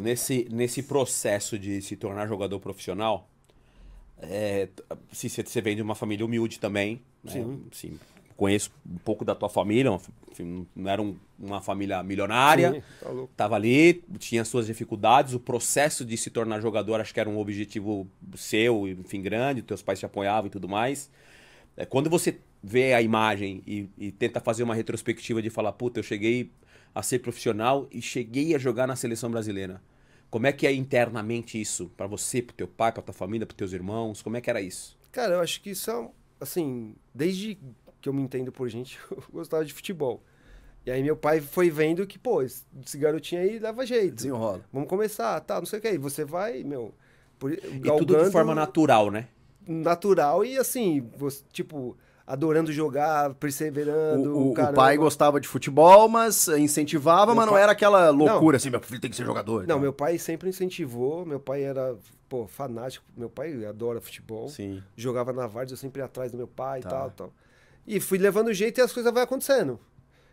Nesse processo de se tornar jogador profissional, se você vem de uma família humilde também, né? Sim. Conheço um pouco da tua família, não era uma família milionária, sim, tá louco. Tava ali, tinha suas dificuldades, o processo de se tornar jogador acho que era um objetivo seu, enfim, grande, teus pais te apoiavam e tudo mais. Quando você vê a imagem e tenta fazer uma retrospectiva de falar, puta, eu cheguei a ser profissional e cheguei a jogar na Seleção Brasileira. Como é que é internamente isso? Pra você, pro teu pai, pra tua família, pros teus irmãos, como é que era isso? Cara, eu acho que isso, assim, desde que eu me entendo por gente, eu gostava de futebol. E aí meu pai foi vendo que, pô, esse garotinho aí dava jeito. Desenrola. Vamos começar, tá, não sei o que. Aí você vai, meu... galgando, e tudo de forma natural, né? Natural e assim, você, tipo... adorando jogar, perseverando. O pai gostava de futebol, mas incentivava, mas não era aquela loucura, assim, meu filho tem que ser jogador. Não, meu pai sempre incentivou, meu pai era, pô, fanático, meu pai adora futebol. Sim. Jogava na várzea, eu sempre ia atrás do meu pai e tal. E fui levando o jeito e as coisas vão acontecendo.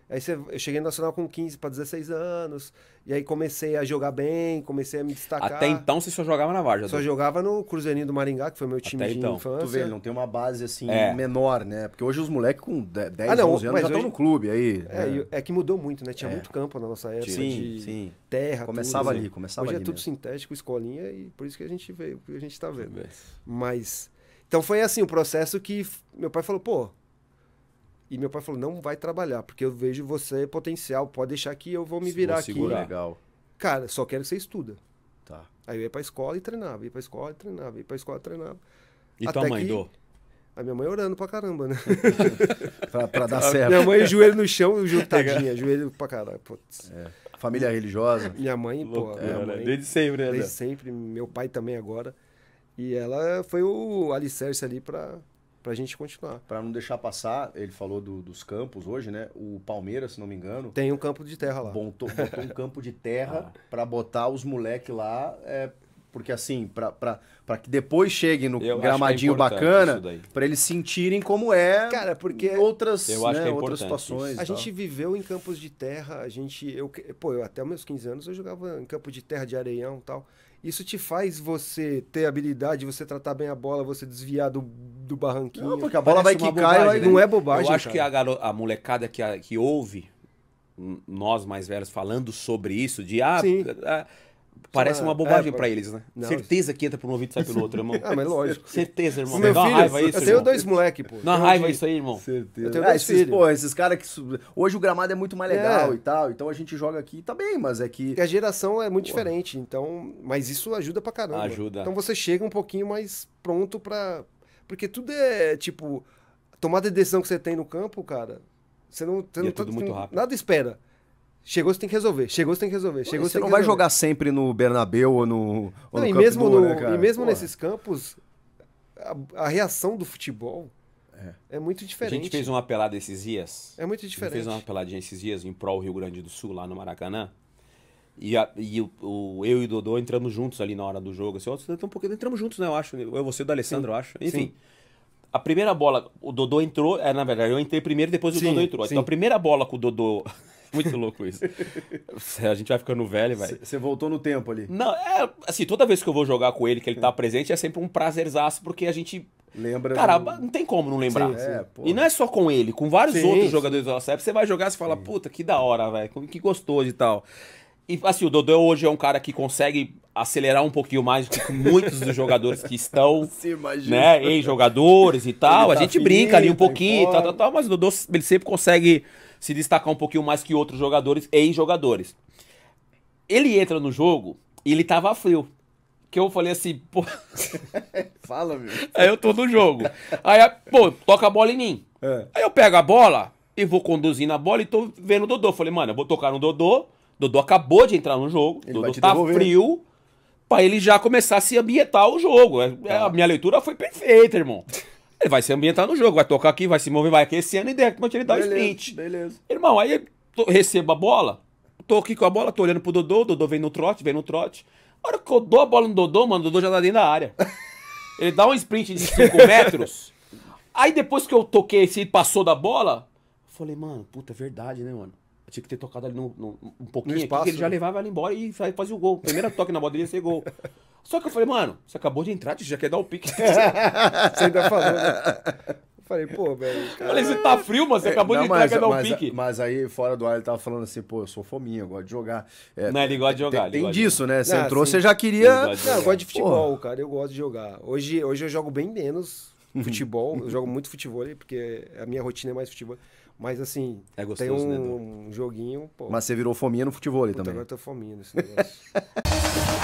Aí eu cheguei no Nacional com 15 para 16 anos, e aí comecei a jogar bem, comecei a me destacar. Até então você só jogava na várzea? Só jogava no Cruzeirinho do Maringá, que foi meu time de infância. Tu vê, ele não tem uma base assim menor, né? Porque hoje os moleques com 10, 11 anos já estão no clube aí. É que mudou muito, né? Tinha muito campo na nossa época, sim. Terra, começava tudo, ali, começava hoje ali. Hoje é tudo sintético, escolinha, e por isso que a gente veio, porque a gente tá vendo. Mas, então foi assim, o processo que meu pai falou, pô, e meu pai falou, não vai trabalhar, porque eu vejo você potencial, pode deixar que eu vou me virar aqui. Legal. Cara, só quero que você estuda. Tá. Aí eu ia pra escola e treinava, ia pra escola e treinava, ia pra escola e treinava. E até tua mãe deu? A minha mãe orando pra caramba, né? pra dar certo. Minha mãe, joelho no chão, tadinha, joelho pra caralho. Família religiosa. Minha mãe, pô. Minha mãe, desde sempre, né? Desde sempre, meu pai também agora. E ela foi o alicerce ali pra gente continuar. Pra não deixar passar, ele falou dos campos hoje, né? O Palmeiras, se não me engano... tem um campo de terra lá. Botou um campo de terra pra botar os moleques lá, porque assim, pra que depois cheguem no gramadinho bacana, pra eles sentirem como é, cara, porque outras, outras situações. A gente viveu em campos de terra, eu até meus 15 anos eu jogava em campo de terra, de areião e tal. Isso te faz você ter habilidade, você tratar bem a bola, você desviar do barranquinho. Não, porque a bola vai quicar e não é bobagem. Eu acho que a molecada que ouve nós mais velhos falando sobre isso, parece uma bobagem pra eles, né? Não, certeza que entra por um ouvido e sai pelo outro, irmão. Ah, mas lógico. Certeza, irmão. Meu filho, raiva isso, eu tenho dois moleque, pô. Não raiva isso aí, irmão. Certeza. Eu tenho dois filhos. Pô, esses caras que... hoje o gramado é muito mais legal e tal, então a gente joga aqui também, mas é que... a geração é muito diferente, então... mas isso ajuda pra caramba. Ajuda. Então você chega um pouquinho mais pronto pra... porque tudo é, tipo... tomada de decisão que você tem no campo, cara... Você não é tudo muito rápido. Nada espera. Chegou, você tem que resolver. Chegou, você tem que resolver. Chegou, você não vai jogar sempre no Bernabéu ou no e mesmo nesses campos, a reação do futebol é muito diferente. A gente fez uma pelada esses dias. É muito diferente. A gente fez uma peladinha esses dias em prol Rio Grande do Sul, lá no Maracanã. Eu e o Dodô entramos juntos ali na hora do jogo. Assim, entramos juntos, né? Eu acho. Eu, você e o D'Alessandro, eu acho. Enfim. Sim. A primeira bola, o Dodô entrou... na verdade, eu entrei primeiro, depois o Dodô entrou. Sim. Então a primeira bola com o Dodô... muito louco isso. A gente vai ficando velho, velho. Você voltou no tempo ali. Não, assim, toda vez que eu vou jogar com ele, que ele tá presente, é sempre um prazerzaço, porque a gente... lembra... cara, não tem como não lembrar. E não é só com ele, com vários outros jogadores da nossa época. Você vai jogar e fala, puta, que da hora, velho. Que gostoso e tal. E assim, o Dodô hoje é um cara que consegue acelerar um pouquinho mais do que muitos dos jogadores que estão, né, ex-jogadores e tal. A gente brinca ali um pouquinho, tal, mas o Dodô, ele sempre consegue se destacar um pouquinho mais que outros jogadores, ex-jogadores. Ele entra no jogo e ele tava frio. Que eu falei assim, pô... fala, meu. Aí eu tô no jogo. Aí, pô, toca a bola em mim. Aí eu pego a bola e vou conduzindo a bola e tô vendo o Dodô. Falei, mano, eu vou tocar no Dodô. Dodô acabou de entrar no jogo, Dodô tá frio, pra ele já começar a se ambientar o jogo. A minha leitura foi perfeita, irmão. Ele vai se ambientar no jogo, vai tocar aqui, vai se mover, vai aquecendo e de repente ele dá o sprint. Beleza. Irmão, aí eu recebo a bola, tô aqui com a bola, tô olhando pro Dodô, o Dodô vem no trote. A hora que eu dou a bola no Dodô, mano, o Dodô já tá dentro da área. Ele dá um sprint de 5 metros, aí depois que eu toquei, se ele passou da bola, eu falei, mano, puta, é verdade, né, mano? Tinha que ter tocado ali um pouquinho no espaço, aqui, que ele já levava ela embora e fazia o gol. Primeiro toque na bola dele ia ser gol. Só que eu falei, mano, você acabou de entrar, já quer dar o pique. Você ainda falou, né? Eu falei, pô, velho. Falei, você tá frio, mano, você acabou de entrar, quer dar o pique. Mas aí, fora do ar, ele tava falando assim, pô, eu sou fominha, eu gosto de jogar. É, não, ele gosta de jogar. Tem disso, né? Você entrou, assim, você já queria... Não, eu gosto de futebol, cara, eu gosto de jogar. Hoje eu jogo bem menos futebol, eu jogo muito futebol, porque a minha rotina é mais futebol. Mas assim, é gostoso, tem um joguinho... Pô. Mas você virou fominha no futebol também. Agora eu tô fominha nesse negócio.